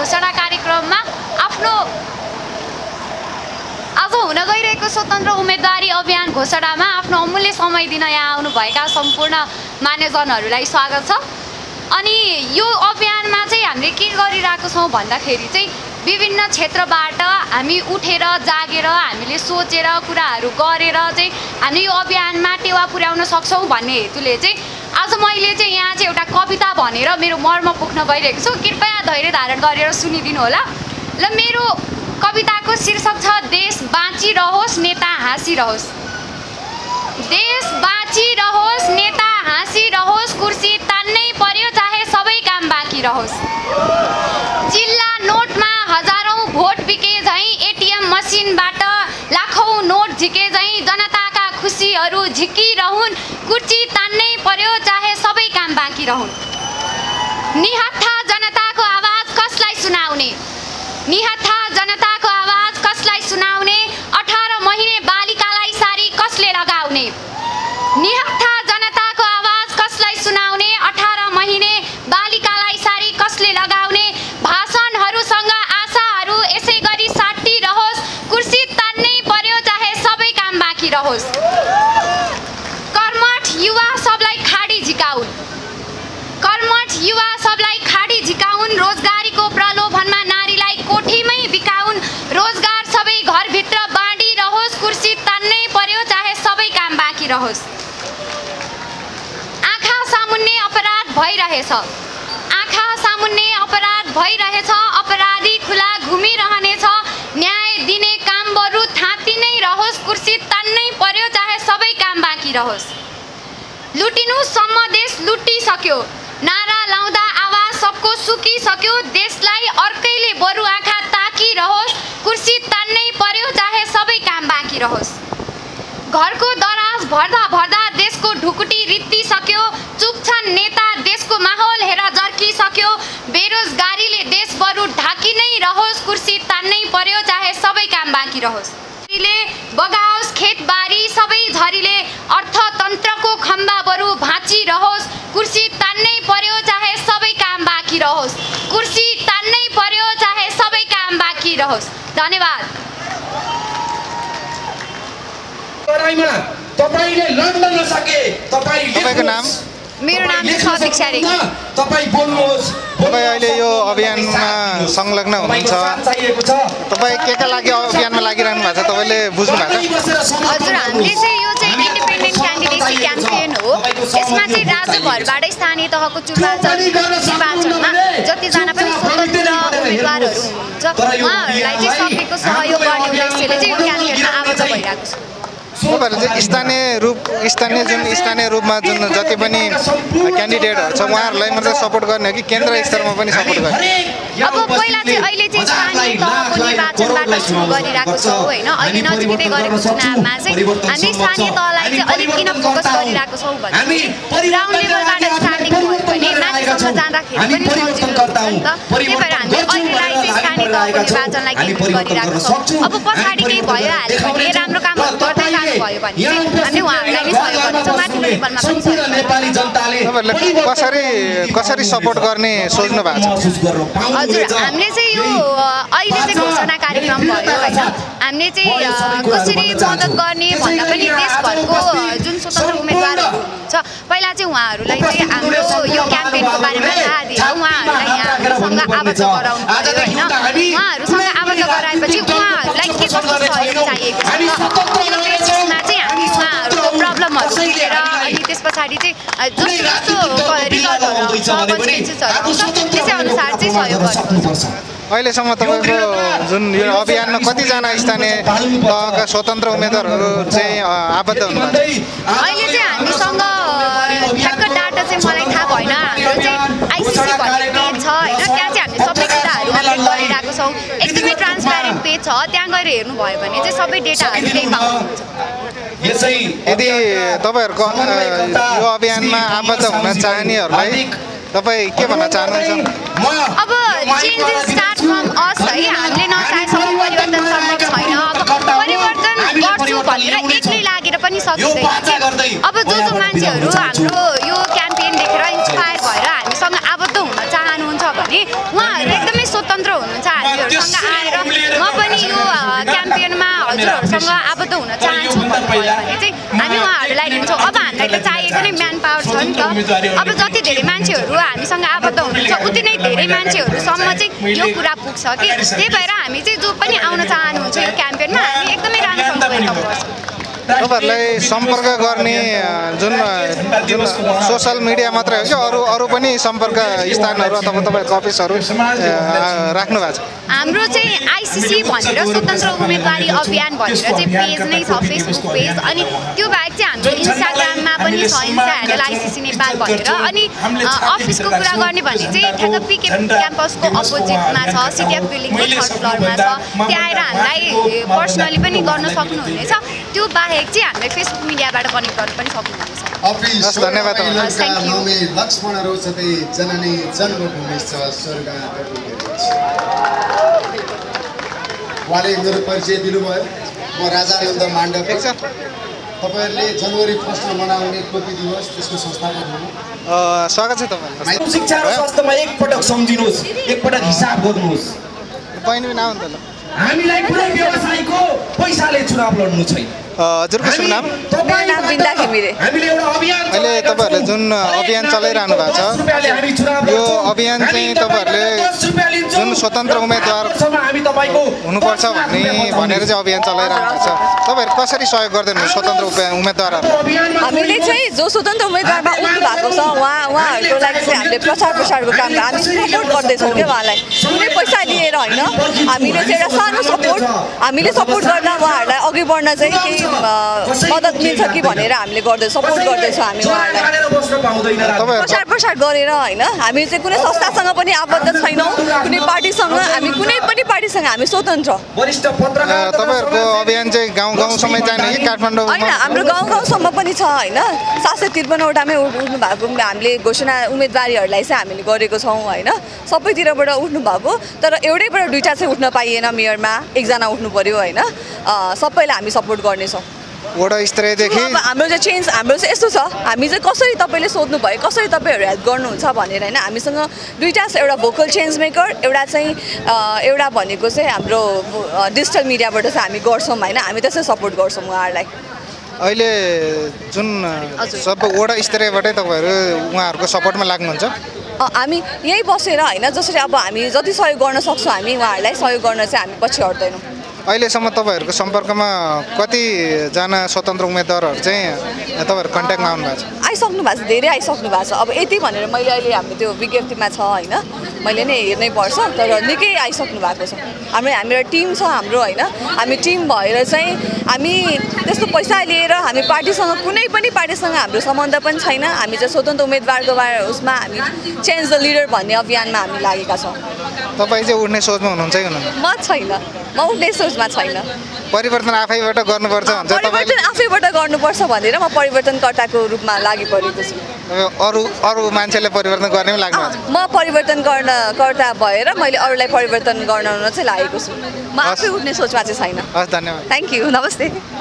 घोषणा कार्यक्रम में आफ्नो आज होना गई स्वतंत्र उम्मेदवारी अभियान घोषणा में आफ्नो अमूल्य समय दिन यहाँ आउनुभएका संपूर्ण मान्यजनहरुलाई स्वागत छ। अनि यो अभियान में हामीले के गरिरहेको छौं भन्दाखेरि विभिन्न क्षेत्रबाट हामी उठेर जागेर हामीले सोचेर कुराहरु गरेर हामी यो अभियानमा टेवा पुर्याउन सक्छौं भन्ने हेतुले आज मैले यहाँ एउटा कविता भनेर मेरो मर्म पुग्न गइरहेको छु। कृपया धैर्य धारण गरेर सुनिदिनु होला। ल मेरो कविताको शीर्षक छ देश बाँचिरहोस् नेता हाँसिरहोस्। देश बाँचिरहोस् नेता हाँसिरहोस् कुर्सी तान्नै पर्यो चाहे सबै काम बाँकी रहोस्। जिल्ला नोटमा हजारौं भोट बिके झै एटीएम मसिनबाट लाखौं नोट झिके झै जनताका खुसीहरू झिकिरहुन् कुर्सी तान्नै पर्यो चाहे सबै काम बाँकी रहुन्। निहत्था जनताको आवाज कसलाई सुनाउने निहत्था जनताको आवाज कसलाई सुनाउने 18 महिने बालिकालाई सारी कसले लगाउने। निहत्था जनताको आवाज कसलाई सुनाउने 18 महिने बालिकालाई सारी कसले लगाउने। भाषणहरुसँग आशाहरु यसै गरी साटी रहोस् कुर्सी तान्नै पर्यो चाहे सबै काम बाँकी रहोस्। कर्मठ युवा सबलाई खाडी झिकाउन रोजगारीको प्रलोभनमा कोठीमै बिकाउन रोजगार सबै घरभित्र बाँडी रहोस् कुर्सी तान्नै पर्यो चाहे सबै काम बाँकी रहोस्। आँखा सामुन्ने अपराध भइरहेछ अपराधी खुला घुमिरहनेछ न्याय दिने काम बरु थाती नै रहोस् कुर्सी तान्नै पर्यो चाहे सबै काम बाँकी रहोस्। लुटिनु सम्म देश लुटिसक्यो नारा लाउँदा आवाज सबको सुकिसक्यो देशलाई अर्कैले बरु आँखा ताकी रहोस् कुर्सी तान्नै पर्यो चाहे सबै काम बाँकी रहोस्। घरको दराज भर्दा देशको ढुकुटी रित्ति सक्यो चुप्छन् नेता देशको माहौल हेर जर्की सक्यो बेरोजगारीले देश बरु ढाकी नै रहोस् कुर्सी तान्नै पर्यो चाहे सबै काम बाँकी रहोस्। बगाओस् खेतबारी सबै झरीले अर्थतन्त्रको खम्बा बरु भाँची रहोस् कुर्सी तान्नै पर्यो चाहे सबै काम बाँकी रहोस् कुर्सी तान्नै पर्यो चाहे सबै काम बाँकी रहोस्। धन्यवाद। लडाईमा तपाईले लड्न नसके तपाई लेख्नुको नाम मेरो नाम छ दीक्षा रे। तपाई बोल्नुहोस्। तपाई अहिले यो अभियानमा संलग्न हुनुहुन्छ तपाई केका लागि अभियानमा लागिरहनु भएको छ तपाईले बुझ्नु भएको छ? हजुर हामीले यो इन्डिपेन्डेन्ट क्यान्डिडेसी क्याम्पेन हो। यसमा राजभरबाट स्थानीय तहको निर्वाचनमा जतिजना पनि स्वतन्त्र उम्मेदवारहरू हुनुहुन्छ उहाँहरूलाई सबैको सहयोग गर्ने उद्देश्यले यो क्याम्पेनमा आवाज भइरहेको छ। स्थानीय रूपमा जुन जति पनि क्यान्डिडेटहरु छ उहाँहरूलाई मात्र सपोर्ट गर्ने हो कि केन्द्र स्तरमा पनि सपोर्ट गर्ने? अब पहिला अहिले स्थानीय तहको निर्वाचनबाट सुरु गरिरहेको छ हैन। अहिले नजिकै गरेको चुनावमा हामी स्थानीय तहलाई अलिक किन फोकस गरिरहेको छौँ भने ग्राउन्ड लेभलबाट स्टार्टिङ भयो भने माथिसम्म जाँदाखेरि पनि परिवर्तनकर्ता हुँ। त्यही भएर हामीले अहिलेलाई स्थानीय तहको निर्वाचनलाई केन्द्रित गरिरहेको छौँ। अब पछाडी केही भयो हाल भने राम्रो काम गर्दै कसरी सपोर्ट गर्ने सोच्नु भएको छ? हजुर हामीले यो अहिले घोषणा कार्यक्रम भयो हैन। हामीले कसरी मद्दत गर्ने भन्दा पनि देशभरको जुन स्वतन्त्र उम्मेदवारहरू हुनुहुन्छ पहिला उहाँहरूलाई हाम्रो यो क्याम्पेनको बारेमा थाहा दिएर उहाँहरूलाई यहाँसँग आवाज गराउनु होइन। उहाँहरूसँग आवाज गराएपछि उहाँहरूलाई के कस्तो सहयोग चाहिएको हामी उहाँहरूको प्रब्लमहरू लिएर अनि त्यस पछाडि जस्तो रिजल्टहरू त्यसै अनुसार सहयोग गर्नुपर्छ। अहिलेसम्म तपाईँको जुन यो अभियानमा कतिजना स्थानीय तहका स्वतन्त्र उम्मेदवारहरू आबद्ध हुनुहुन्छ? अहिले हामीसँग ठ्याक्क डाटा मलाई थाहा भएन। हाम्रो आइसिसी भन्ने पेज छ हैन त्यहाँ हामीले सबै कुराहरू अपडेट गरिरहेको छौँ। एकदमै ट्रान्सप्यारेन्ट पेज छ त्यहाँ गएर हेर्नुभयो भने सबै डेटाहरू त्यही पाउनुहुन्छ। यदि तपाईहरुको यो अभियानमा आबद्ध हुन चाहनेहरुलाई तपाई के भन्न चाहनुहुन्छ? अब चेन्ज स्टार्ट फ्रम अस है। हामीले नचाहेसम्म परिवर्तन सम्भव छैन। अब परिवर्तन गर्छु भनेर एक्लै लागेर पनि सक्दैन। अब जो मान्छेहरु हाम्रो यो क्याम्पेन देखेर इन्स्पायर भएर हामीसँग आबद्ध हुन चाहनुहुन्छ भने उहाँहरु एकदमै स्वतन्त्र rửa xong là áp dụng nó chai cho mọi người. Chứ anh nhưng mà để lại những chỗ ở bản này cái chai cái này man vào cho anh có. Ở bên đó thì để man chịu rửa anh xong là áp dụng cho út tin này để man chịu rửa xong mà chứ yêu cù đạp cuộc sống kia. Thế vậy đó mình chứ dù bây giờ ông nó chai nó chơi campaign mà anh एकदम ही रंग संग करता है. तपाईहरुलाई संपर्क गर्ने जुन जुन सोशल मिडिया मात्रै हो कि अरु अरु पनि संपर्क स्थानहरु अथवा तपाईहरुको अफिसहरु राख्नु भएको छ. हाम्रो चाहिँ आईसीसी भनेर स्वतन्त्र उम्मेदवारी अभियान भनेर चाहिँ पेज नै छ, फेसबुक पेज. अनि त्यो बाहेक चाहिँ हाम्रो इन्स्टाग्राममा पनि छ, इन्स्टाग्राममा आईसीसी नेपाल भनेर. अनि अफिसको कुरा गर्ने भने चाहिँ ठ्याक्क पीके क्याम्पसको अपोजिटमा छ, सिटीएफ बिल्डिङको थर्ड फ्लोरमा छ. त्यहाँ आएर हामीलाई पर्सनली पनि गर्न सक्नुहुनेछ. त्यो बाहेक फेसबुक मिडियाबाट कनेक्ट गर्न पनि सक्नुहुन्छ. धन्यवाद. लक्ष्मणहरु जस्तै जननी जन्मभूमि छ स्वर्ग उहाँले मेरो परिचय दिनुभयो. म राजानन्द माण्डप. तपाईहरुले जनवरी 1 मनाउने टोपी दिवस त्यसको संस्थापक हुनु स्वागत छ तपाईहरुलाई. शिक्षा र स्वास्थ्यमा एकपटक सम्झिनुहोस्, एकपटक हिसाब गर्नुहोस्. पहिलो नाम त ल हामीलाई कुनै व्यवसायको पैसाले चुनाव लड्नु छैन. हजुरको शुभ नाम? मेरो नाम बिन्दा घिमिरे. अहिले तपाईहरुले जुन अभियान चलाइरहनु भएको छ यो अभियान चाहिँ तपाईहरुले जुन स्वतन्त्र उम्मेदवार हुनुपर्छ भन्ने भनेर चाहिँ अभियान चलाइरहनु भएको छ. तपाईहरु कसरी सहयोग गर्दैनुहुन्छ स्वतन्त्र उम्मेदवारहरुलाई? हामीले चाहिँ जो स्वतन्त्र उम्मेदवारमा उठ्नु भएको छ उहाँहरुको लागि चाहिँ हामीले प्रचार प्रसारको काम हामी सपोर्ट गर्दैछौँ के उहाँलाई. कुनै पैसा लिएर हैन, हामीले चाहिँ एउटा सानो सपोर्ट हामीले सपोर्ट गर्न उहाँहरुलाई अघि बढ्न चाहिँ केही मद्दत मिल्छ कि भनेर हामीले गर्दै सपोर्ट गर्दैछौँ. हामी उहाँहरूलाई प्रचार प्रसार गरेर हैन हामी चाहिँ कुनै संस्थासँग पनि आबद्ध छैनौँ, कुनै पार्टीसँग. हामी कुनै पनि पार्टीसँग हामी स्वतन्त्र. वरिष्ठ पत्रकार तपाईहरुको अभियान चाहिँ गाउँ गाउँसम्म जाने कि काठमाडौँमा? हैन, हाम्रो गाउँ गाउँसम्म पनि छ हैन. 753वटामै उठ्नु भएको हामीले घोषणा उम्मेदवारीहरुलाई चाहिँ हामीले गरेको छौँ हैन. सबैतिरबाट उठ्नु भएको तर एउटैबाट दुईटा चाहिँ उठ्न पाइएन. मेयरमा एकजना उठ्नु पर्यो हैन. सबैलाई हामी सपोर्ट गर्नेछौँ. वडा स्तरीय देखि हाम्रो चाहिँ चेन्ज हाम्रो चाहिँ यस्तो छ. हामी चाहिँ कसरी तपाईले सोध्नु भयो कसरी तपाईहरु हेल्प गर्नुहुन्छ भनेर हैन. हामीसँग दुईटा छ, एउटा भोकल चेन्ज मेकर, एउटा चाहिँ एउटा भनेको चाहिँ हाम्रो डिजिटल मिडियाबाट चाहिँ हामी गर्छौँ हैन. हामी त्यसै सपोर्ट गर्छौँ उहाँहरुलाई. अहिले जुन सब वडा स्तरीयबाटै तपाईहरु उहाँहरुको सपोर्टमा लाग्नुहुन्छ? हामी यही बसेर हैन जसरी अब हामी जति सहयोग गर्न सक्छौँ हामी उहाँहरुलाई सहयोग गर्न चाहिँ हामी पछि हट्दैनौँ. अहिलेसम्म तपाईहरुको सम्पर्कमा कति जना स्वतन्त्र उम्मेदवारहरु चाहिँ तपाईहरु कन्ट्याक्टमा आउनु भएको छ? आइसक्नु भएको छ, धेरै आइसक्नु भएको छ. अब यति भनेर मैले अहिले हाम्रो त्यो विज्ञप्तिमा छ हैन मैले नै हेर्नै पर्छ तर निकै आइसक्नु भएको छ. हाम्रो टिम छ हाम्रो हैन. हामी टिम भएर चाहिँ हामी त्यस्तो पैसा लिएर हामी पार्टीसँग कुनै पनि पार्टीसँग हाम्रो सम्बन्ध पनि छैन. हामी चाहिँ स्वतन्त्र उम्मेदवारको उसमा हामी चेन्ज द लिडर भन्ने अभियानमा हामी लागेका छौँ. तपाई चाहिँ उठ्ने सोचमा हुनुहुन्छ कि हुनुहुन्न? म छैन, म उठ्ने सोचमा छैन. परिवर्तन आफैबाट गर्नुपर्छ भन्छ तपाईले? परिवर्तन आफैबाट गर्नुपर्छ भनेर म परिवर्तनकर्ताको रूपमा लागिपरेको छु. अरु अरु मान्छेले परिवर्तन गर्नै लाग्नु हुन्छ? म परिवर्तनकर्ता भएर मैले अरूलाई परिवर्तन गर्न चाहिँ लागेको छु. म आफै उठ्ने सोचमा चाहिँ छैन. हस्, धन्यवाद. Thank you. नमस्ते.